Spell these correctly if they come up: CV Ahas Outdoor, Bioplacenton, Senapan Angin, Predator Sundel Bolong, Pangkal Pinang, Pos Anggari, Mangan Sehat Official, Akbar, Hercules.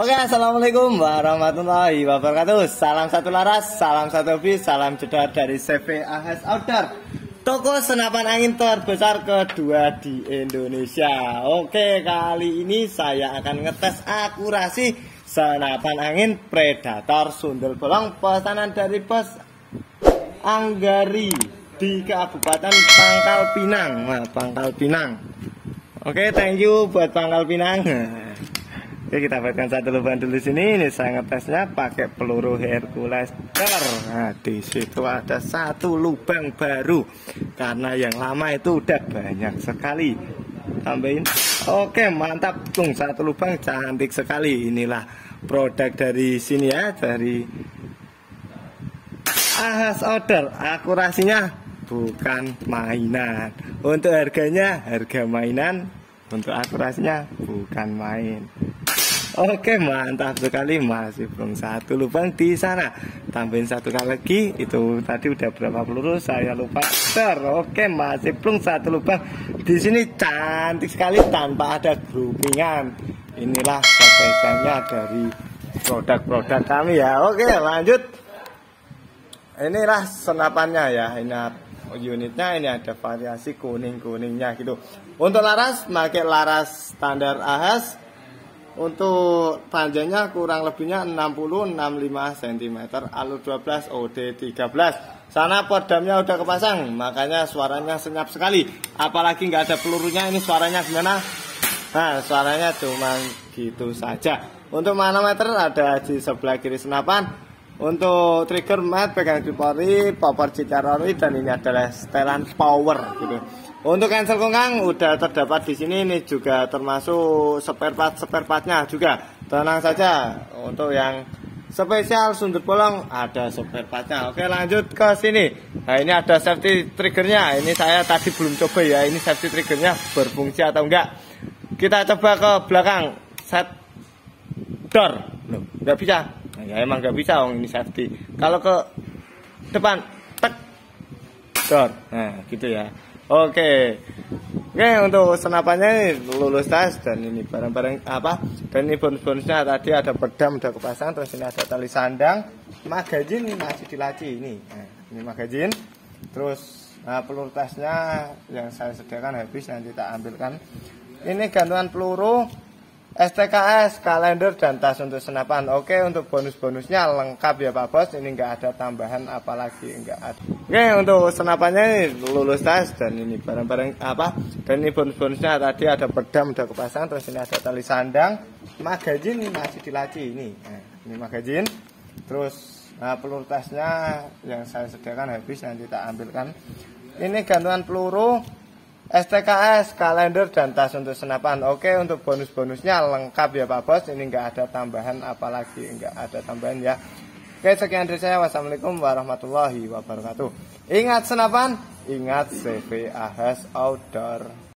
Oke, assalamualaikum warahmatullahi wabarakatuh. Salam satu laras, salam satu hobi, salam jedar dari CV Ahas Outdoor, toko senapan angin terbesar kedua di Indonesia. Oke, kali ini saya akan ngetes akurasi senapan angin Predator Sundel Bolong pesanan dari Pos Anggari di Kabupaten Pangkal Pinang. Nah, Pangkal Pinang. Oke, thank you buat Pangkal Pinang. Oke, kita buatkan satu lubang dulu sini. Ini saya ngetesnya pakai peluru Hercules. Nah, di situ ada satu lubang baru karena yang lama itu udah banyak sekali. Tambahin. Oke, mantap. Tung, satu lubang cantik sekali. Inilah produk dari sini ya, dari Ahas Outdoor. Akurasinya bukan mainan. Untuk harganya harga mainan, untuk akurasinya bukan main. Oke, mantap sekali. Masih belum satu lubang di sana. Tambahin satu kali lagi. Itu tadi udah berapa peluru saya lupa. Oke, masih belum satu lubang. Di sini cantik sekali tanpa ada groupingan. Inilah spesialnya dari produk-produk kami ya. Oke, lanjut. Inilah senapannya ya. Ini unitnya, ini ada variasi kuning-kuningnya gitu. Untuk laras, pakai laras standar Ahas. Untuk panjangnya kurang lebihnya 60-65 cm, alur 12, OD 13. Sana podamnya udah kepasang, makanya suaranya senyap sekali. Apalagi nggak ada pelurunya, ini suaranya gimana? Nah, suaranya cuma gitu saja. Untuk manometer ada di sebelah kiri senapan. Untuk trigger mat, pegang tripoli, popor citarori, dan ini adalah setelan power gitu. Untuk cancel kongkang udah terdapat di sini. Ini juga termasuk spare part-nya juga. Tenang saja, untuk yang spesial Sundel Bolong ada spare part-nya. Oke, lanjut ke sini. Nah, ini ada safety triggernya. Ini saya tadi belum coba ya. Ini safety triggernya berfungsi atau enggak? Kita coba ke belakang. Set door. Loh, enggak bisa. Ya emang gak bisa, ini safety. Kalau ke depan, tek, dor, nah gitu ya. Oke, untuk senapannya lulus tas, dan ini barang-barang apa? Dan ini bonus-bonusnya tadi ada pedang udah kepasang, terus ini ada tali sandang, magazin masih dilaci ini. Nah, ini magazin, terus peluru tasnya yang saya sediakan habis, nanti kita ambilkan. Ini gantungan peluru, STKS, kalender, dan tas untuk senapan. Oke, untuk bonus-bonusnya lengkap ya Pak Bos. Ini nggak ada tambahan apalagi, nggak ada. Oke, untuk senapannya lulus tas, dan ini barang-barang apa? Dan ini bonus-bonusnya tadi ada pedang udah kepasang, terus ini ada tali sandang, magazin masih dilaci ini. Nah, ini magazin, terus peluru tasnya yang saya sediakan habis, nanti kita ambilkan. Ini gantungan peluru, STKS, kalender, dan tas untuk senapan. Oke, untuk bonus-bonusnya lengkap ya Pak Bos. Ini nggak ada tambahan apalagi, nggak ada tambahan ya. Oke, sekian dari saya. Wassalamualaikum warahmatullahi wabarakatuh. Ingat senapan, ingat CV Ahas Outdoor.